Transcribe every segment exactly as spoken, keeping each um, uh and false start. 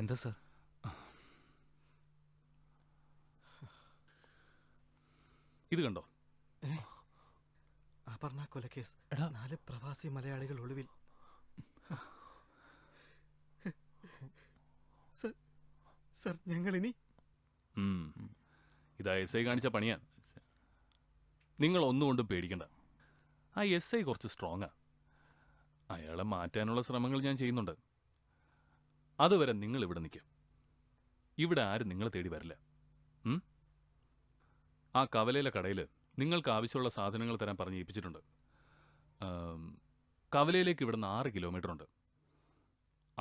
എന്താ സർ? ഇത് കണ്ടോ? അപർണ കൊലക്കേസ്, നാല് പ്രവാസി മലയാളികൾ ഒളിവിൽ. സർ, സർ ഞങ്ങളിനി ഇതാ എസ് ഐ കാണിച്ച പണിയാ. നിങ്ങൾ ഒന്നുകൊണ്ടും പേടിക്കണ്ട. ആ എസ് ഐ കുറച്ച് സ്ട്രോങ്ങാ. അയാളെ മാറ്റാനുള്ള ശ്രമങ്ങൾ ഞാൻ ചെയ്യുന്നുണ്ട്. അതുവരെ നിങ്ങൾ ഇവിടെ നിൽക്കുക. ഇവിടെ ആരും നിങ്ങളെ തേടി വരില്ല. ആ കവലയിലെ കടയിൽ നിങ്ങൾക്ക് ആവശ്യമുള്ള സാധനങ്ങൾ തരാൻ പറഞ്ഞ് ഏൽപ്പിച്ചിട്ടുണ്ട്. കവലയിലേക്ക് ഇവിടെ നിന്ന് ആറ് കിലോമീറ്റർ ഉണ്ട്.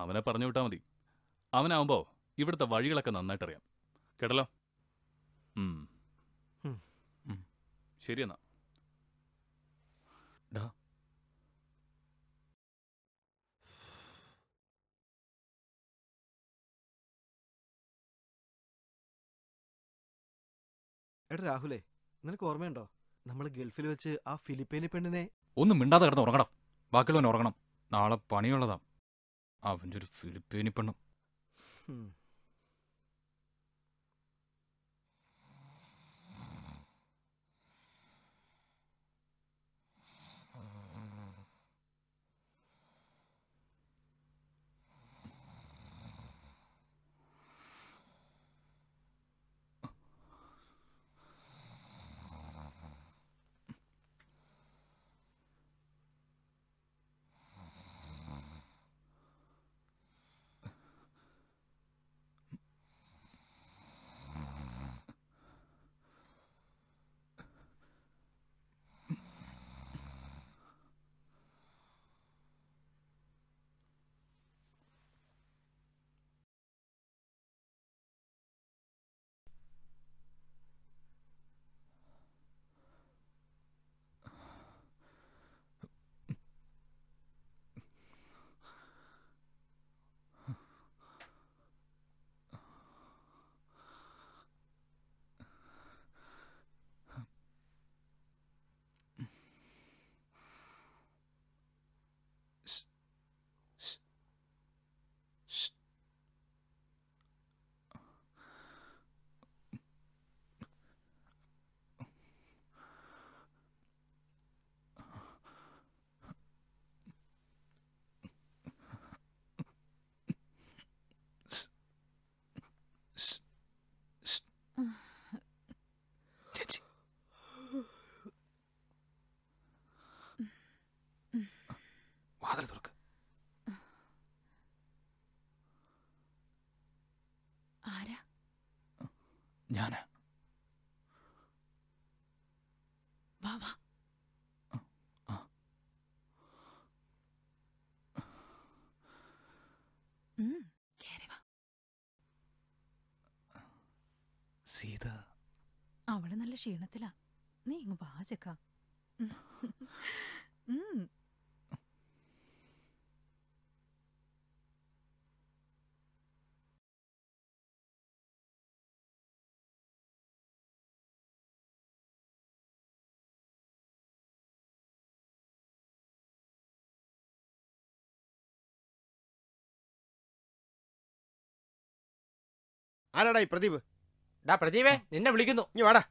അവനെ പറഞ്ഞു വിട്ടാൽ മതി. അവനാവുമ്പോൾ ഇവിടുത്തെ വഴികളൊക്കെ നന്നായിട്ടറിയാം. കേട്ടല്ലോ? ശരിയെന്നാ. എടാ രാഹുലേ, നിനക്ക് ഓർമ്മയുണ്ടോ നമ്മൾ ഗൾഫിൽ വെച്ച് ആ ഫിലിപ്പീനി പെണ്ണിനെ? ഒന്നും മിണ്ടാതെ കിടന്ന് ഉറങ്ങണം, ബാക്കിയുള്ളവൻ ഉറങ്ങണം. നാളെ പണിയുള്ളതാ അവൻ്റെ ഒരു ഫിലിപ്പീനി പെണ്ണും. ഞാനാ. വാ വാ. സീത അവള് നല്ല ക്ഷീണത്തിലാ. നീ ഇങ്ങ് വാ ചെക്കാ. ആരാടാ ഈ പ്രദീപ്? ഡാ പ്രദീപേ, നിന്നെ വിളിക്കുന്നു, നീ വാടാ.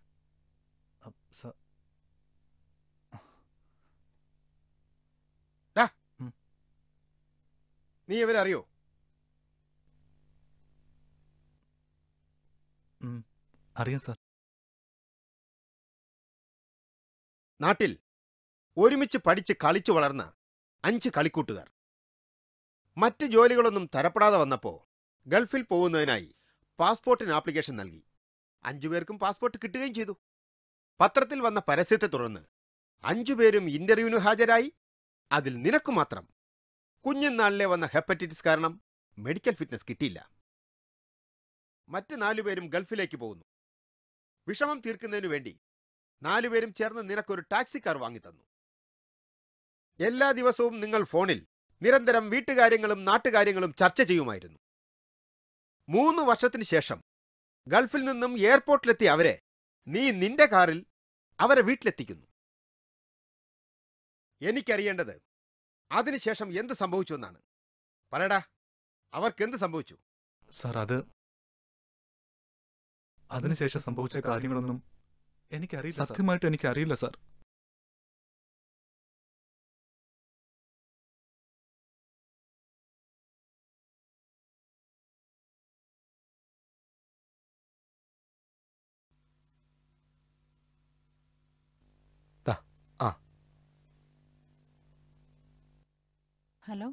നീ ഇവരെ അറിയോ? അറിയാം സാർ. നാട്ടിൽ ഒരുമിച്ച് പഠിച്ച് കളിച്ചു വളർന്ന അഞ്ച് കളിക്കൂട്ടുകാർ മറ്റ് ജോലികളൊന്നും തരപ്പെടാതെ വന്നപ്പോ ഗൾഫിൽ പോകുന്നതിനായി പാസ്പോർട്ടിന് ആപ്ലിക്കേഷൻ നൽകി. അഞ്ചുപേർക്കും പാസ്പോർട്ട് കിട്ടുകയും ചെയ്തു. പത്രത്തിൽ വന്ന പരസ്യത്തെ തുടർന്ന് അഞ്ചുപേരും ഇന്റർവ്യൂവിന് ഹാജരായി. അതിൽ നിനക്ക് മാത്രം കുഞ്ഞുനാളിലെ വന്ന ഹെപ്പറ്റൈറ്റിസ് കാരണം മെഡിക്കൽ ഫിറ്റ്നസ് കിട്ടിയില്ല. മറ്റ് നാലുപേരും ഗൾഫിലേക്ക് പോകുന്നു. വിഷമം തീർക്കുന്നതിനു വേണ്ടി നാലുപേരും ചേർന്ന് നിനക്കൊരു ടാക്സി കാർ വാങ്ങിത്തന്നു. എല്ലാ ദിവസവും നിങ്ങൾ ഫോണിൽ നിരന്തരം വീട്ടുകാര്യങ്ങളും നാട്ടുകാര്യങ്ങളും ചർച്ച ചെയ്യുമായിരുന്നു. മൂന്ന് വർഷത്തിന് ശേഷം ഗൾഫിൽ നിന്നും എയർപോർട്ടിലെത്തി അവരെ നീ നിന്റെ കാറിൽ അവരെ വീട്ടിലെത്തിക്കുന്നു. എനിക്കറിയേണ്ടത് അതിനുശേഷം എന്ത് സംഭവിച്ചു എന്നാണ്. പറയടാ, അവർക്കെന്ത് സംഭവിച്ചു? സാർ, അത് അതിനുശേഷം സംഭവിച്ച കാര്യങ്ങളൊന്നും എനിക്കറിയില്ല. സത്യമായിട്ട് എനിക്കറിയില്ല സാർ. ഹലോ,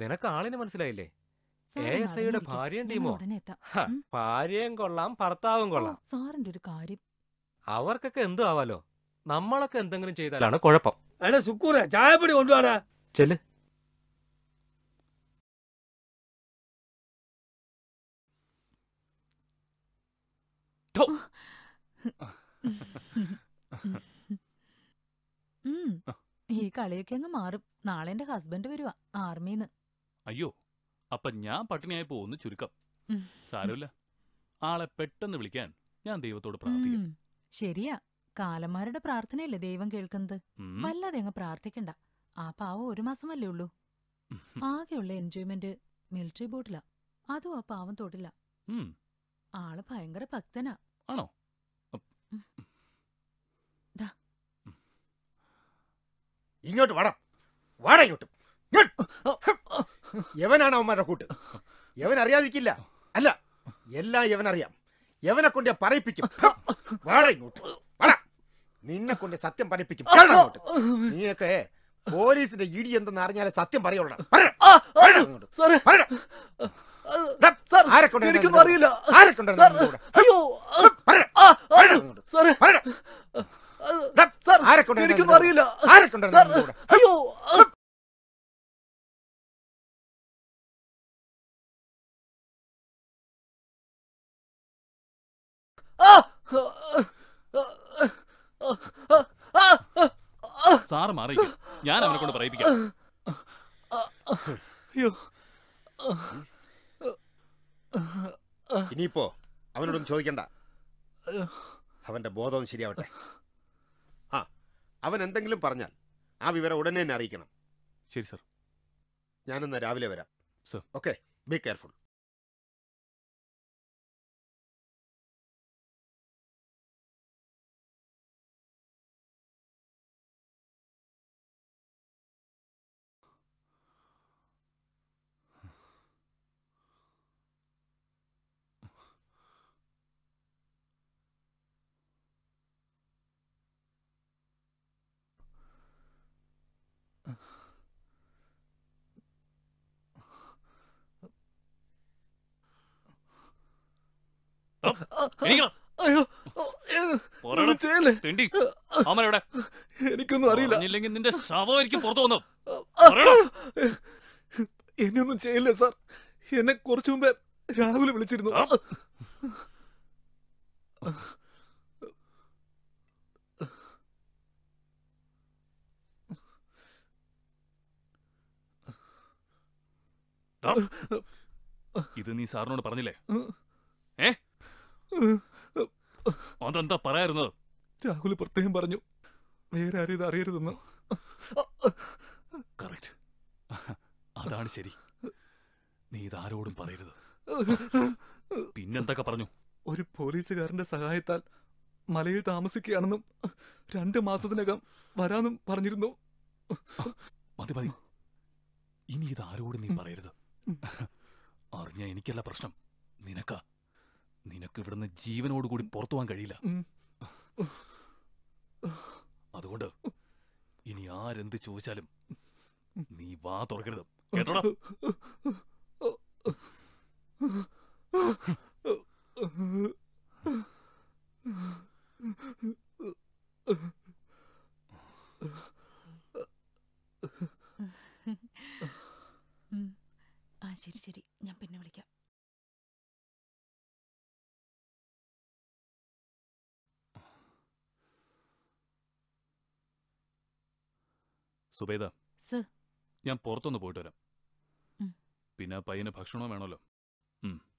നിനക്ക് ആളിനെ മനസ്സിലായില്ലേ? എ എസ് ഐയുടെ ഭാര്യയും ടീമോ? ഭാര്യയും കൊള്ളാം, ഭർത്താവും കൊള്ളാം. സാറിന്റെ ഒരു കാര്യം, അവർക്കൊക്കെ എന്തു ആവാലോ, നമ്മളൊക്കെ എന്തെങ്കിലും ചെയ്താലാണ് കുഴപ്പം. ചായപ്പൊടി കൊണ്ടുപോടാ, ചെല്ല്. ഈ കളിയൊക്കെ അങ്ങ് മാറും. നാളെ എന്റെ ഹസ്ബൻഡ് വരുവാ ആർമിന്ന്. അയ്യോ, അപ്പൊ ഞാൻ പട്ടിണിയായി പോകുന്നു. ചുരുക്കം, സാരമില്ല, ആളെ പെട്ടെന്ന് വിളിക്കാൻ ഞാൻ ദൈവത്തോട് പ്രാർത്ഥിക്കാം. ശരിയാ, കാലന്മാരുടെ പ്രാർത്ഥനയല്ലേ ദൈവം കേൾക്കുന്നത്. വല്ലാതെ അങ്ങ് പ്രാർത്ഥിക്കണ്ട. ആ പാവം ഒരു മാസമല്ലേ ഉള്ളൂ. ആകെയുള്ള എൻജോയ്മെന്റ് മിലിറ്ററി ബോട്ടിലാ. അതും ആ പാവം തൊട്ടില്ല. ആള് ഭയങ്കര ഭക്തനാ. ആണോ? ഇങ്ങോട്ട് വാടാ, വാടാ ഇങ്ങോട്ട്. യവനാണ് അവന്മാരുടെ കൂട്ട്. യവൻ അറിയാതിരിക്കില്ല. അല്ല, എല്ലാം യവനറിയാം. യവനെ കൊണ്ട് ഞാൻ പറയിപ്പിക്കും. വാടാ ഇങ്ങോട്ട്, വാടാ. നിന്നെ കൊണ്ട് സത്യം പറയിപ്പിക്കും. നീയൊക്കെ പോലീസിന്റെ ഇടി എന്തെന്ന് അറിഞ്ഞാലേ സത്യം പറയുള്ളൂ. എനിക്കൊന്നറിയില്ല. അയ്യോ, സാറ് മാറി, ഞാൻ അവനെ കൊണ്ട് പറയിപ്പിക്കാം. ഇനിയിപ്പോ അവനോടൊന്നും ചോദിക്കണ്ട. അവന്റെ ബോധം ശരിയാവട്ടെ. ആ, അവൻ എന്തെങ്കിലും പറഞ്ഞാൽ ആ വിവരം ഉടനെ തന്നെ അറിയിക്കണം. ശരി സർ, ഞാനെന്നാ രാവിലെ വരാം. Okay, be careful. എനിക്കൊന്നും അറിയില്ല. നിന്റെ ശവമായിരിക്കും പുറത്തു വന്നു. എന്നെയൊന്നും ചെയ്യില്ല സാർ. എന്നെ കുറച്ചു മുമ്പേ രാഹുൽ വിളിച്ചിരുന്നു. ഇത് നീ സാറിനോട് പറഞ്ഞില്ലേ? ഏ, അതെന്താ പറയായിരുന്നത്? രാഹുൽ പ്രത്യേകം പറഞ്ഞു, വേറെ ആരും ഇത് അറിയരുതെന്ന്. കറക്റ്റ്, അതാണ് ശരി. നീ ഇതാരോടും പറയരുത്. പിന്നെന്തൊക്കെ പറഞ്ഞു? ഒരു പോലീസുകാരന്റെ സഹായത്താൽ മലയിൽ താമസിക്കുകയാണെന്നും രണ്ടു മാസത്തിനകം വരാനും പറഞ്ഞിരുന്നു. മതി മതി, ഇനി ഇതാരോടും നീ പറയരുത്. അറിഞ്ഞ എനിക്കല്ല പ്രശ്നം, നിനക്കാ. നിനക്ക് ഇവിടുന്ന് ജീവനോടുകൂടി പുറത്തു പോകാൻ കഴിയില്ല. അതുകൊണ്ട് ഇനി ആരെന്ത് ചോദിച്ചാലും നീ വാ തുറക്കരുത്, കേട്ടോടാ. ആ ശരി ശരി, ഞാൻ പിന്നെ വിളിക്കാം. സുബേദ, ഞാൻ പുറത്തൊന്ന് പോയിട്ട് വരാം. പിന്നെ പയ്യന് ഭക്ഷണവും വേണമല്ലോ.